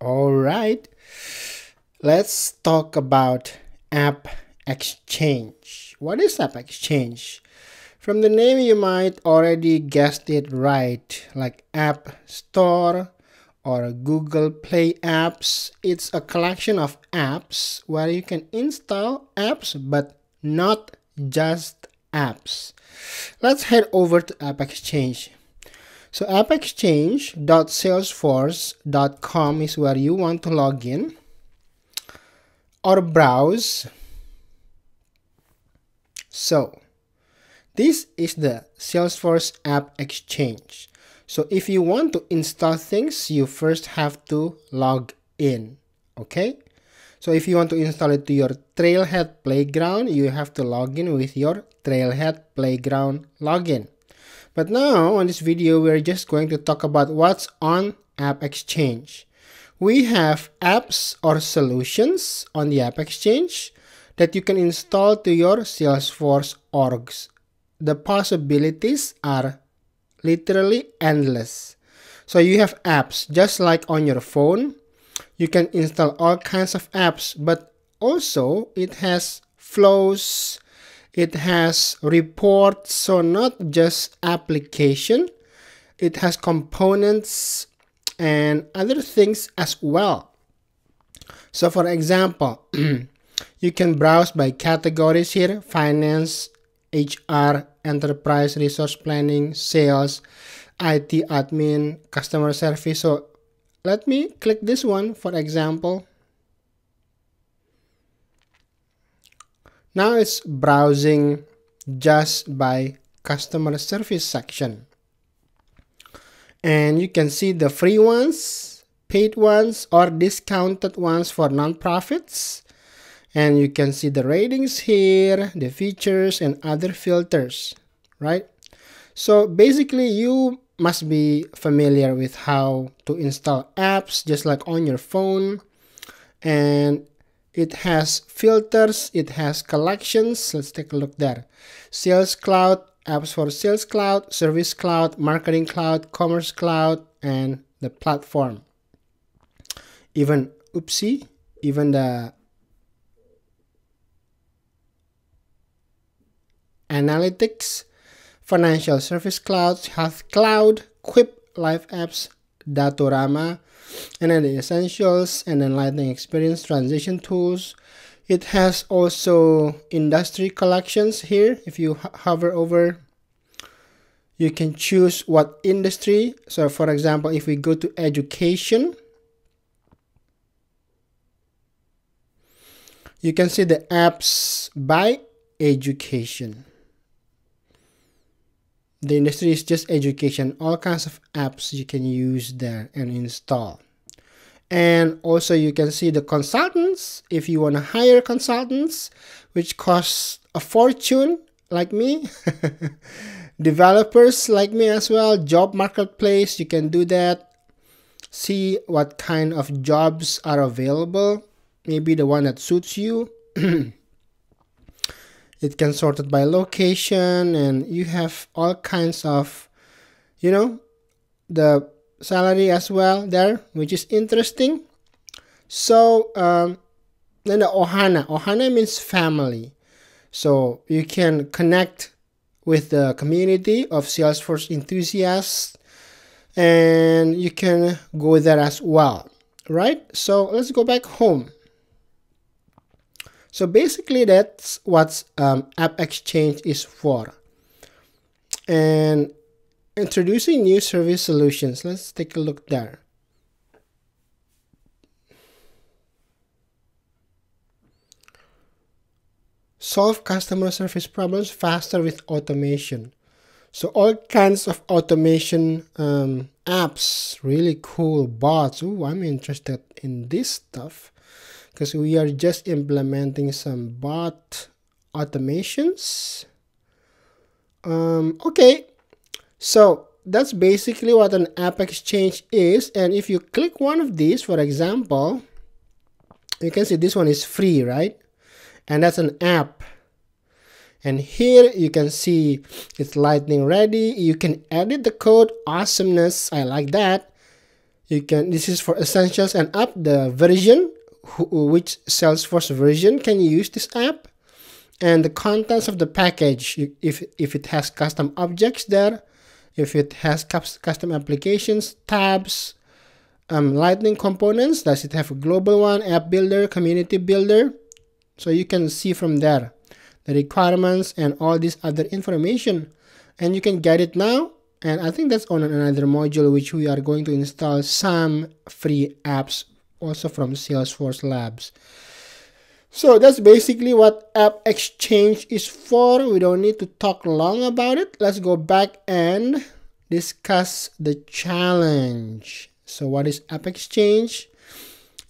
All right, let's talk about AppExchange. What is AppExchange? From the name, you might already guessed it right, like App Store or Google Play apps. It's a collection of apps where you can install apps, but not just apps. Let's head over to AppExchange. So appexchange.salesforce.com is where you want to log in or browse. So this is the Salesforce AppExchange. So if you want to install things, you first have to log in, okay? So if you want to install it to your Trailhead Playground, you have to log in with your Trailhead Playground login. But now, on this video, we're just going to talk about what's on AppExchange. We have apps or solutions on the AppExchange that you can install to your Salesforce orgs. The possibilities are literally endless. So you have apps just like on your phone. You can install all kinds of apps, but also it has flows, it has reports, so not just application. It has components and other things as well. So for example, you can browse by categories here: finance, HR, enterprise resource planning, sales, IT admin, customer service. So let me click this one, for example. Now it's browsing just by customer service section. And you can see the free ones, paid ones, or discounted ones for nonprofits. And you can see the ratings here, the features, and other filters, right? So basically, you must be familiar with how to install apps just like on your phone. And it has filters, it has collections. Let's take a look there. Sales Cloud, apps for Sales Cloud, Service Cloud, Marketing Cloud, Commerce Cloud, and the platform. Even, oopsie, even the Analytics, Financial Service Cloud, Health Cloud, Quip, Live Apps, Datorama, and then the Essentials, and then Lightning Experience, Transition Tools. It has also industry collections here. If you hover over, you can choose what industry. So for example, if we go to education, you can see the apps by education. The industry is just education. All kinds of apps you can use there and install. And also you can see the consultants, if you want to hire consultants, which costs a fortune, like me. Developers like me as well. Job marketplace, you can do that. See what kind of jobs are available. Maybe the one that suits you. It can sort it by location, and you have all kinds of, you know, the salary as well there, which is interesting. So then the Ohana. Ohana means family. So you can connect with the community of Salesforce enthusiasts, and you can go there as well, right? So let's go back home. So basically, that's what AppExchange is for. And introducing new service solutions. Let's take a look there. Solve customer service problems faster with automation. So all kinds of automation apps, really cool bots. Ooh, I'm interested in this stuff, because we are just implementing some bot automations. Okay, so that's basically what an AppExchange is. And if you click one of these, for example, you can see this one is free, right? And that's an app. And here you can see it's lightning ready. You can edit the code. Awesomeness, I like that. you can, this is for Essentials and App, the version, which Salesforce version can you use this app, and the contents of the package, if it has custom objects there, if it has custom applications, tabs, lightning components, does it have a global one, app builder, community builder. So you can see from there the requirements and all this other information, and you can get it now. And I think that's on another module which we are going to install some free apps also from Salesforce Labs. So that's basically what AppExchange is for. We don't need to talk long about it. Let's go back and discuss the challenge. So what is AppExchange?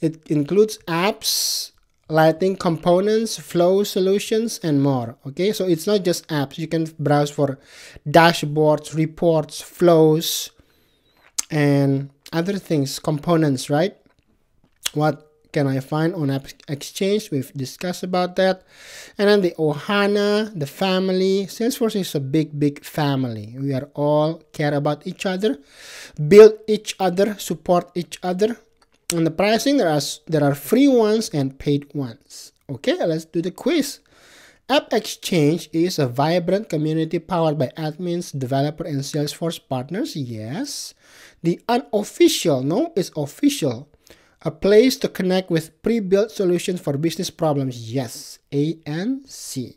It includes apps, lighting components, flow solutions, and more. Okay, so it's not just apps. You can browse for dashboards, reports, flows, and other things, components, right? What can I find on AppExchange? We've discussed about that. And then the Ohana, the family. Salesforce is a big family. We are all care about each other, build each other, support each other. On the pricing, there are free ones and paid ones. Okay, let's do the quiz. AppExchange is a vibrant community powered by admins, developer, and Salesforce partners. Yes. The unofficial, no, it's official. A place to connect with pre-built solutions for business problems. Yes, A and C.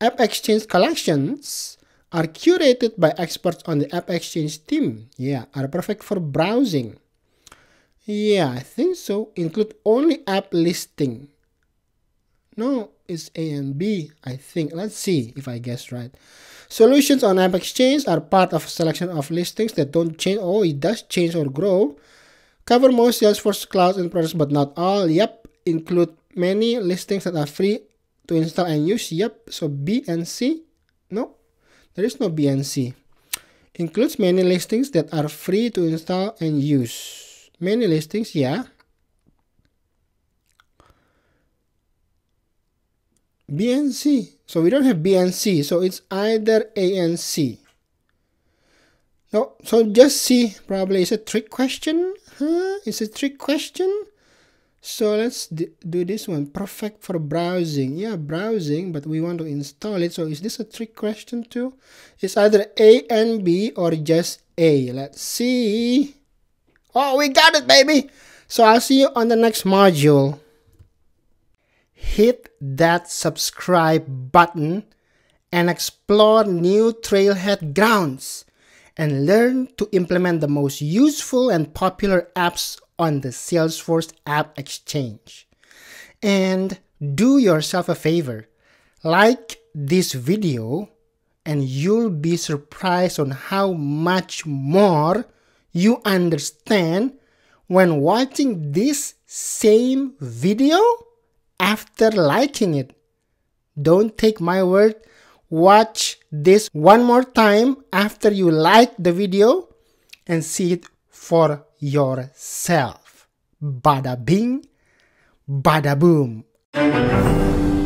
AppExchange collections are curated by experts on the AppExchange team. Yeah, are perfect for browsing. Yeah, I think so. Include only app listing. No, it's A and B, I think. Let's see if I guess right. Solutions on AppExchange are part of a selection of listings that don't change. Oh, it does change or grow. Cover most Salesforce clouds and products, but not all. Yep. Include many listings that are free to install and use. Yep. So B and C? No, there is no B and C. Includes many listings that are free to install and use. Many listings, yeah. B and C. So we don't have B and C. So it's either A and C. No, so just C probably is a trick question. Huh? It's a trick question. So let's do this one. Perfect for browsing. Yeah, browsing, but we want to install it. So is this a trick question too? It's either A and B or just A. Let's see. Oh, we got it, baby. So I'll see you on the next module. Hit that subscribe button and explore new Trailhead grounds, and learn to implement the most useful and popular apps on the Salesforce AppExchange. And do yourself a favor, like this video, and you'll be surprised on how much more you understand when watching this same video after liking it. Don't take my word. Watch this one more time after you like the video and see it for yourself. Bada bing, bada boom.